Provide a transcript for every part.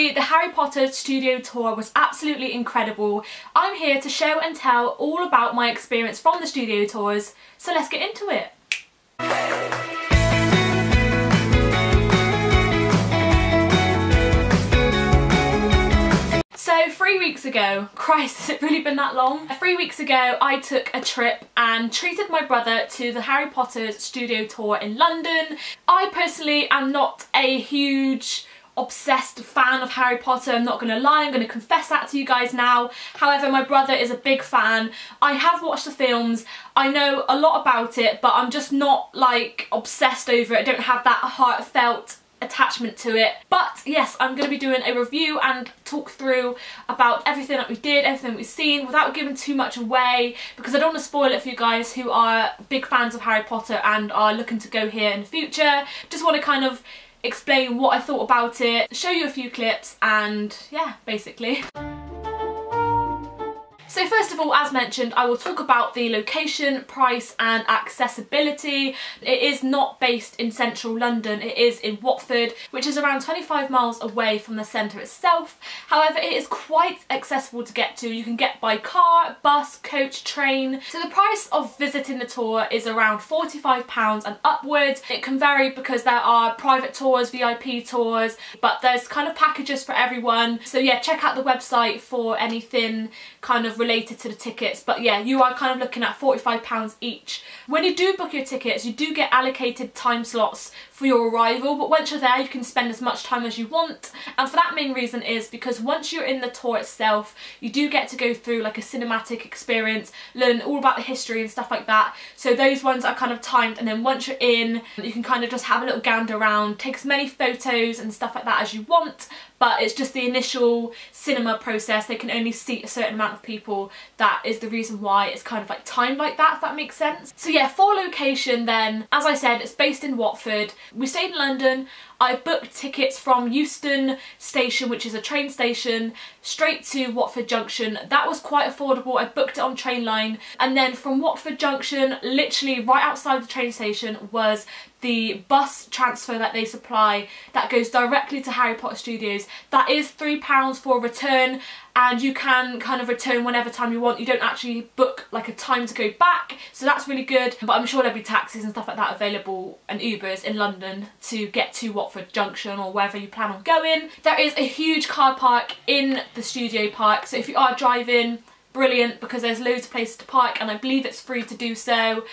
Honestly, the Harry Potter studio tour was absolutely incredible. I'm here to show and tell all about my experience from the studio tours, so let's get into it. So 3 weeks ago, Christ, has it really been that long? 3 weeks ago I took a trip and treated my brother to the Harry Potter studio tour in London. I personally am not a huge obsessed fan of Harry Potter, I'm not going to lie, I'm going to confess that to you guys now. However, my brother is a big fan. I have watched the films, I know a lot about it, but I'm just not like obsessed over it, I don't have that heartfelt attachment to it. But yes, I'm going to be doing a review and talk through about everything that we did, everything we've seen, without giving too much away, because I don't want to spoil it for you guys who are big fans of Harry Potter and are looking to go here in the future. Just want to kind of explain what I thought about it, show you a few clips, and yeah, basically. So first of all, as mentioned, I will talk about the location, price and accessibility. It is not based in central London, it is in Watford, which is around 25 miles away from the centre itself. However, it is quite accessible to get to. You can get by car, bus, coach, train. So the price of visiting the tour is around £45 and upwards. It can vary because there are private tours, VIP tours, but there's kind of packages for everyone. So yeah, check out the website for anything kind of related to the tickets, but yeah, you are kind of looking at £45 each. When you do book your tickets, you do get allocated time slots for your arrival, but once you're there you can spend as much time as you want, and for that main reason is because once you're in the tour itself you do get to go through like a cinematic experience, learn all about the history and stuff like that, so those ones are kind of timed, and then once you're in you can kind of just have a little gander around, take as many photos and stuff like that as you want, but it's just the initial cinema process, they can only seat a certain amount of people, that is the reason why it's kind of like timed like that, if that makes sense. So yeah, for location then, as I said, it's based in Watford. We stayed in London. I booked tickets from Euston Station, which is a train station, straight to Watford Junction. That was quite affordable. I booked it on Trainline. And then from Watford Junction, literally right outside the train station, was the bus transfer that they supply that goes directly to Harry Potter Studios. That is £3 for a return, and you can kind of return whenever time you want. You don't actually book like a time to go back, so that's really good. But I'm sure there'll be taxis and stuff like that available, and Ubers in London to get to Watford Junction or wherever you plan on going. There is a huge car park in the studio park, so if you are driving, brilliant, because there's loads of places to park and I believe it's free to do so.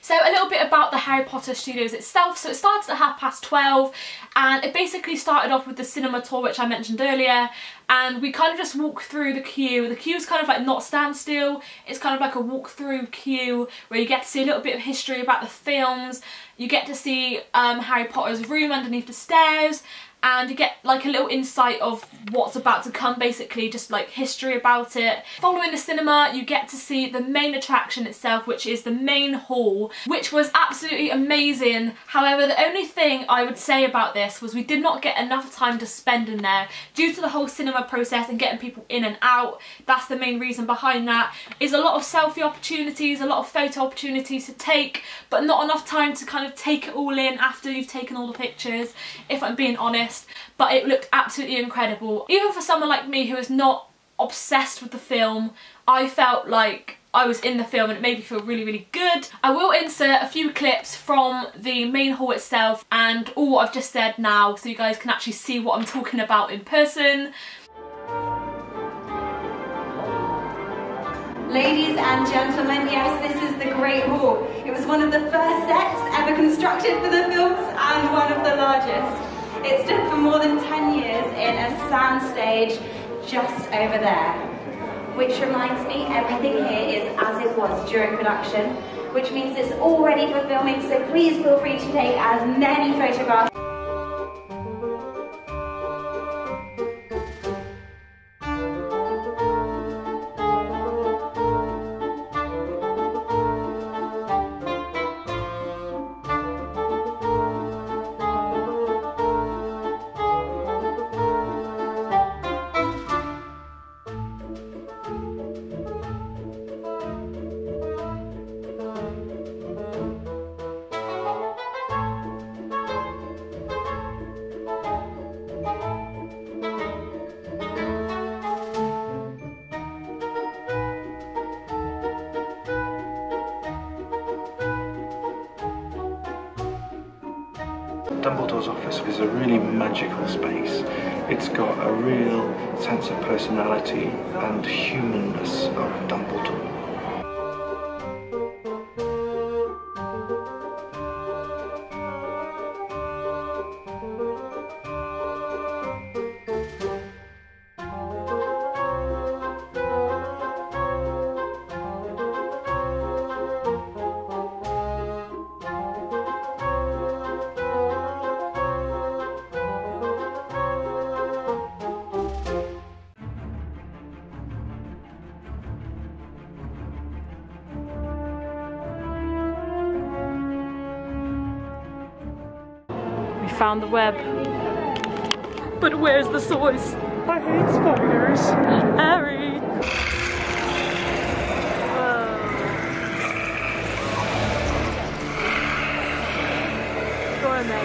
So a little bit about the Harry Potter Studios itself. So it starts at 12:30 and it basically started off with the cinema tour, which I mentioned earlier, and we kind of just walk through the queue. The queue is kind of like not standstill, it's kind of like a walk through queue where you get to see a little bit of history about the films, you get to see Harry Potter's room underneath the stairs, and you get like a little insight of what's about to come, basically just like history about it. Following the cinema you get to see the main attraction itself, which is the main hall, which was absolutely amazing. However, the only thing I would say about this was we did not get enough time to spend in there due to the whole cinema process and getting people in and out. That's the main reason behind that, is a lot of selfie opportunities, a lot of photo opportunities to take, but not enough time to kind of take it all in after you've taken all the pictures, if I'm being honest. But it looked absolutely incredible. Even for someone like me who is not obsessed with the film, I felt like I was in the film and it made me feel really, really good. I will insert a few clips from the main hall itself and all what I've just said now, so you guys can actually see what I'm talking about in person. Ladies and gentlemen, yes, this is the Great Hall. It was one of the first sets ever constructed for the films and one of the largest. It stood for more than 10 years in a soundstage just over there. Which reminds me, everything here is as it was during production, which means it's all ready for filming, so please feel free to take as many photographs. Dumbledore's office is a really magical space. It's got a real sense of personality and humanness of Dumbledore. Found the web. But where's the source? I hate spiders. Harry! Whoa. Go on, there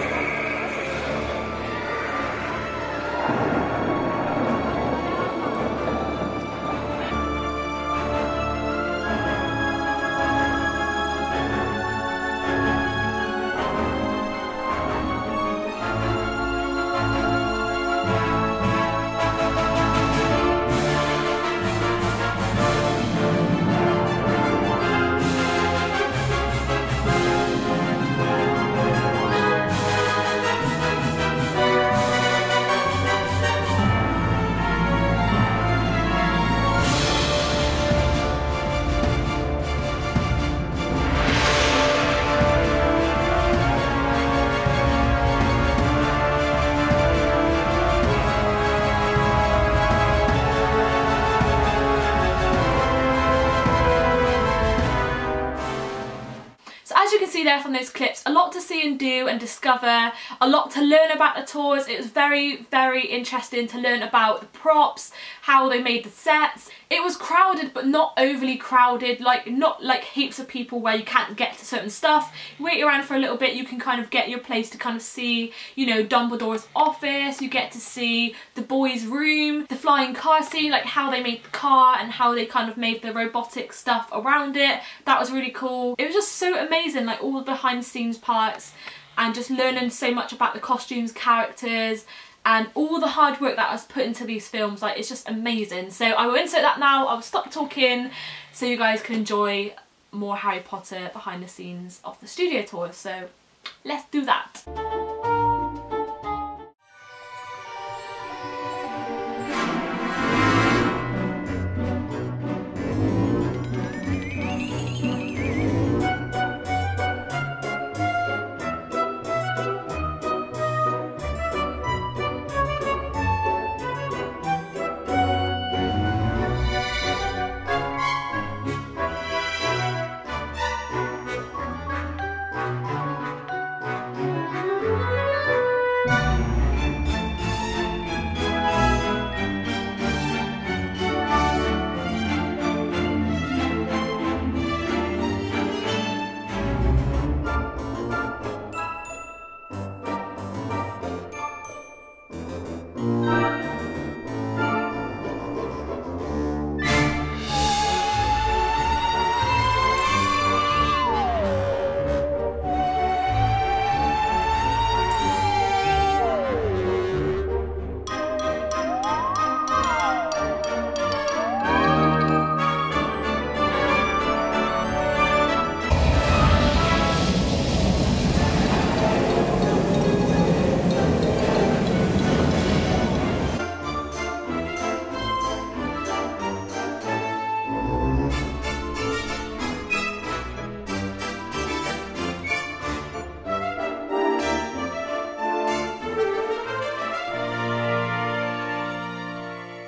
from those clips, a lot to see and do and discover, a lot to learn about the tours. It was very, very interesting to learn about the props, how they made the sets. It was crowded but not overly crowded, like not like heaps of people where you can't get to certain stuff. Wait around for a little bit, you can kind of get your place to kind of see, you know, Dumbledore's office, you get to see the boys' room, the flying car scene, like how they made the car and how they kind of made the robotic stuff around it. That was really cool. It was just so amazing, like all the behind the scenes parts and just learning so much about the costumes, characters and all the hard work that was put into these films. Like, it's just amazing. So I will insert that now. I will stop talking so you guys can enjoy more Harry Potter behind the scenes of the studio tour. So let's do that.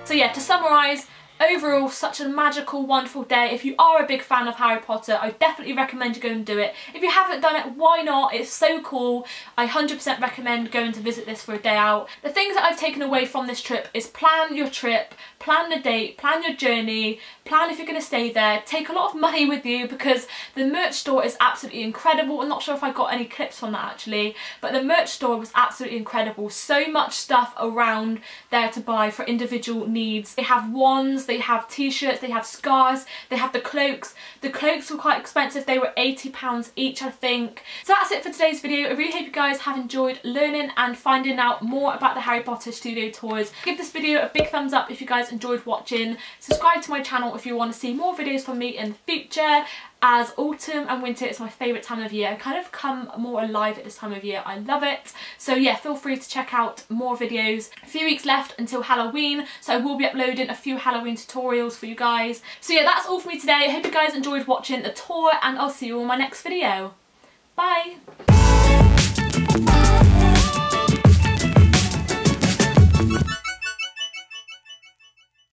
So yeah, to summarise, overall such a magical, wonderful day. If you are a big fan of Harry Potter, I definitely recommend you go and do it. If you haven't done it, why not? It's so cool. I 100% recommend going to visit this for a day out. The things that I've taken away from this trip is plan your trip, plan the date, plan your journey, plan if you're going to stay there, take a lot of money with you because the merch store is absolutely incredible. I'm not sure if I got any clips from that actually, but the merch store was absolutely incredible. So much stuff around there to buy for individual needs. They have wands, they have t-shirts, they have scarves, they have the cloaks. The cloaks were quite expensive, they were £80 each I think. So that's it for today's video. I really hope you guys have enjoyed learning and finding out more about the Harry Potter studio tours. Give this video a big thumbs up if you guys enjoyed watching. Subscribe to my channel if you want to see more videos from me in the future, as autumn and winter is my favourite time of year. I kind of come more alive at this time of year, I love it. So yeah, feel free to check out more videos. A few weeks left until Halloween, so I will be uploading a few Halloween tutorials for you guys. So yeah, that's all for me today. I hope you guys enjoyed watching the tour and I'll see you all in my next video. Bye!